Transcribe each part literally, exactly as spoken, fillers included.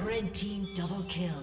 Red team double kill.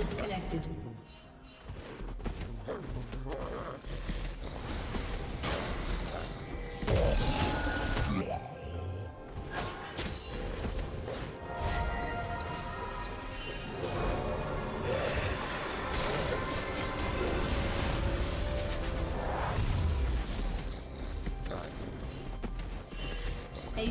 disconnected. A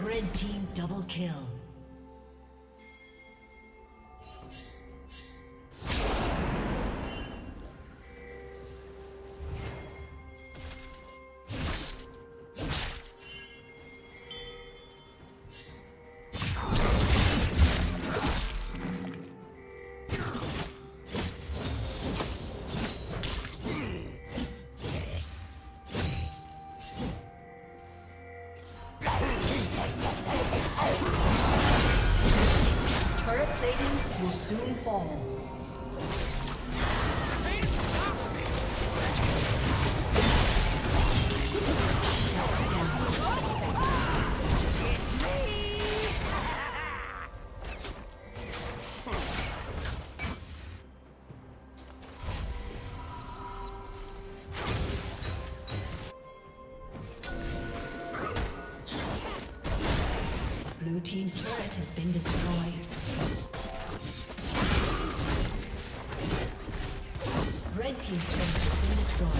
Red team double kill. Blue team's turret has been destroyed. Red team's turret has been destroyed.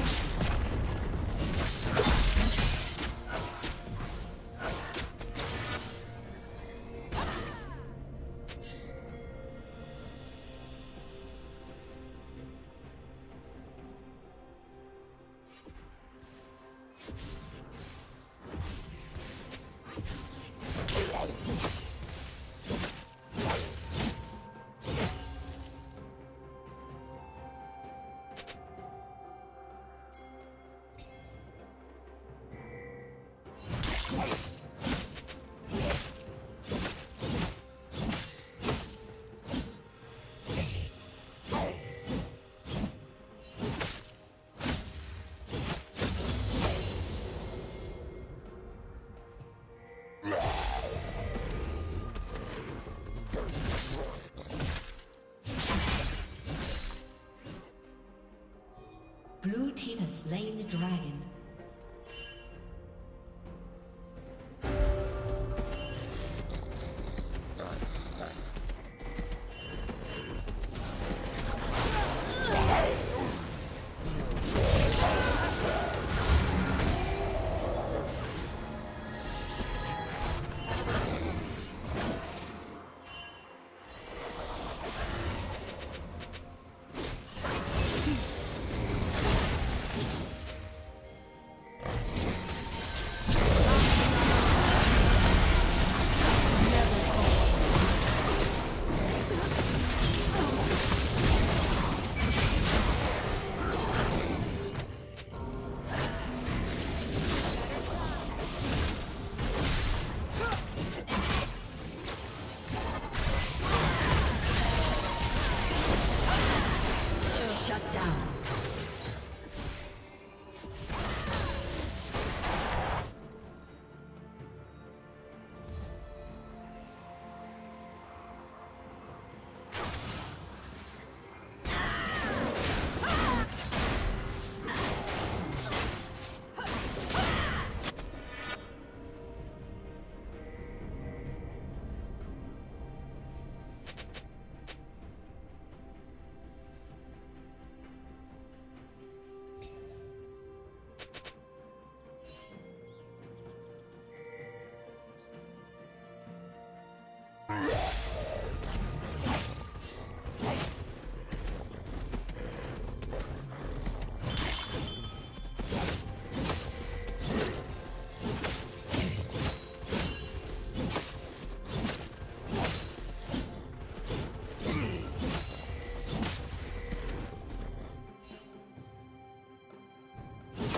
Blue team has slain the dragon.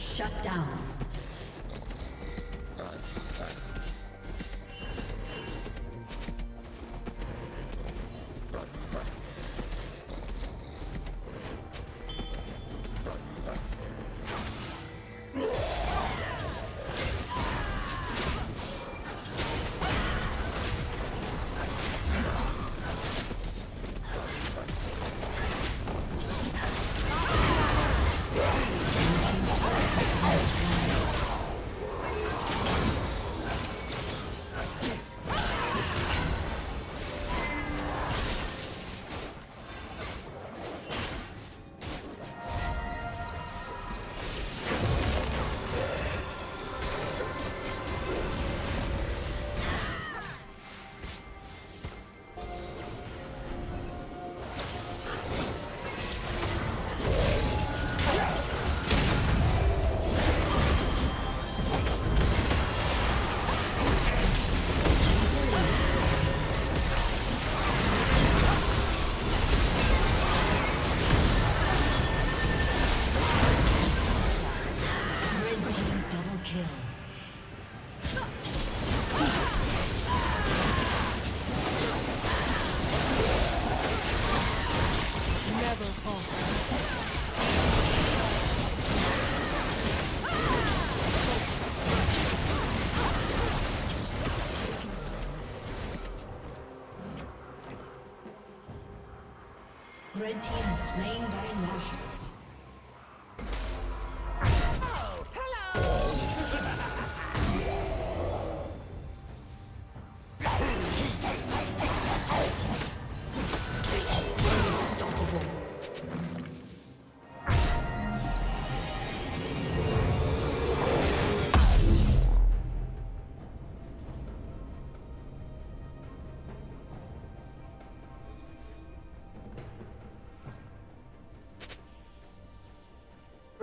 Shut down. Red team is slain by Nash.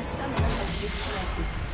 A summoner has disconnected.